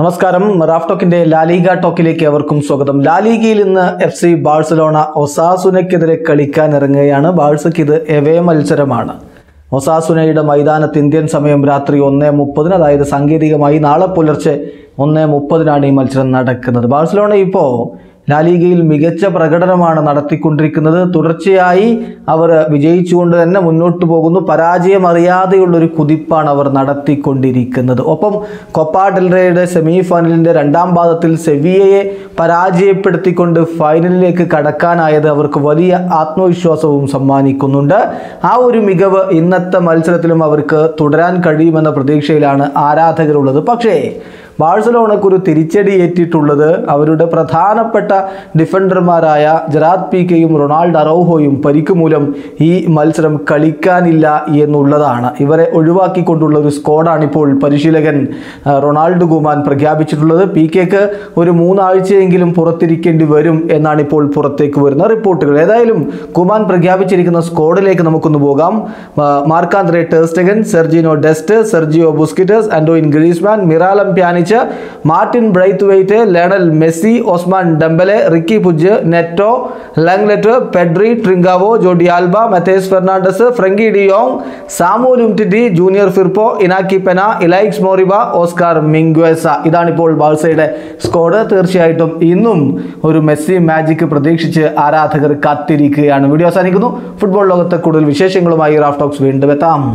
നമസ്കാരം Raf ടോക്കിന്റെ La Liga ടോക്കിലേക്ക് അവർക്കും സ്വാഗതം. ലാലിഗയിൽ ഇന്ന് എഫ് സി ബാഴ്സലോണ ഒസാസുനയ്ക്കെതിരെ കളിക്കാനിറങ്ങുകയാണ്. ബാഴ്സയ്ക്ക് ഇത് എവേ മത്സരമാണ്. ഒസാസുനയുടെ മൈതാനത്ത് ഇന്ത്യൻ സമയം രാത്രി 1:30, അതായത് സാങ്കേതികമായി നാളെ പുലർച്ചെ 1:30 ഈ മത്സരം നടക്കുന്നത്. ബാഴ്സലോണ ഇപ്പോൾ ലാലിഗയിൽ മികച്ച പ്രകടനമാണ് നടത്തിക്കൊണ്ടിരിക്കുന്നത്. തുടർച്ചയായി അവർ വിജയിച്ചുകൊണ്ട് തന്നെ മുന്നോട്ട് പോകുന്നു. പരാജയം അറിയാതെയുള്ളൊരു കുതിപ്പാണ് അവർ നടത്തിക്കൊണ്ടിരിക്കുന്നത്. ഒപ്പം കൊപ്പ ഡെൽ റേയുടെ സെമി ഫൈനലിൻ്റെ രണ്ടാം പാദത്തിൽ സെവിയയെ പരാജയപ്പെടുത്തിക്കൊണ്ട് ഫൈനലിലേക്ക് കടക്കാനായത് അവർക്ക് വലിയ ആത്മവിശ്വാസവും സമ്മാനിക്കുന്നുണ്ട്. ആ ഒരു മികവ് ഇന്നത്തെ മത്സരത്തിലും അവർക്ക് തുടരാൻ കഴിയുമെന്ന പ്രതീക്ഷയിലാണ് ആരാധകരുള്ളത്. പക്ഷേ ബാഴ്സലോണക്കൊരു തിരിച്ചടി ഏറ്റിട്ടുള്ളത് അവരുടെ പ്രധാനപ്പെട്ട ഡിഫൻഡർമാരായ ജെറാർഡ് പിക്കെയും റൊണാൾഡ് അറൗഹോയും പരിക്ക് മൂലം ഈ മത്സരം കളിക്കാനില്ല എന്നുള്ളതാണ്. ഇവരെ ഒഴിവാക്കിക്കൊണ്ടുള്ള ഒരു സ്ക്വാഡാണ് ഇപ്പോൾ പരിശീലകൻ റൊണാൾഡ് ഗുമാൻ പ്രഖ്യാപിച്ചിട്ടുള്ളത്. പിക്കെക്ക് ഒരു 3 ആഴ്ചയെങ്കിലും പുറത്തിരിക്കേണ്ടി വരും എന്നാണ് ഇപ്പോൾ പുറത്തേക്ക് വരുന്ന റിപ്പോർട്ടുകൾ. ഏതായാലും ഗുമാൻ പ്രഖ്യാപിച്ചിരിക്കുന്ന സ്ക്വാഡിലേക്ക് നമുക്കൊന്ന് പോകാം. Marc Andre ter Stegen, Sergino Dest, Sergio Busquets, Antoine Griezmann, Miralem Pjanic, Martin Braithwaite, Lionel Messi, Ousmane Dembele, Riqui Puig, Neto, Lenglet, Pedri, Trincao, Jordi Alba, Matheus Fernandes, Frenkie de Jong, Samuel Umtiti, Junior Firpo, Inaki Pena, Ilaix Moriba, Oscar Mingueza. ഇതാണിപ്പോൾ ബാഴ്സയുടെ squad. തീർച്ചയായിട്ടും ഇന്നും ഒരു Messi magic പ്രതീക്ഷിച്ച് ആരാധകർ കാത്തിരിക്കുകയാണ്. Video അവസാനിക്കുന്നു. Football ലോകത്തെ കൂടുതൽ വിശേഷങ്ങളുമായി റാഫ് ടോക്സ് വീണ്ടും എത്താം.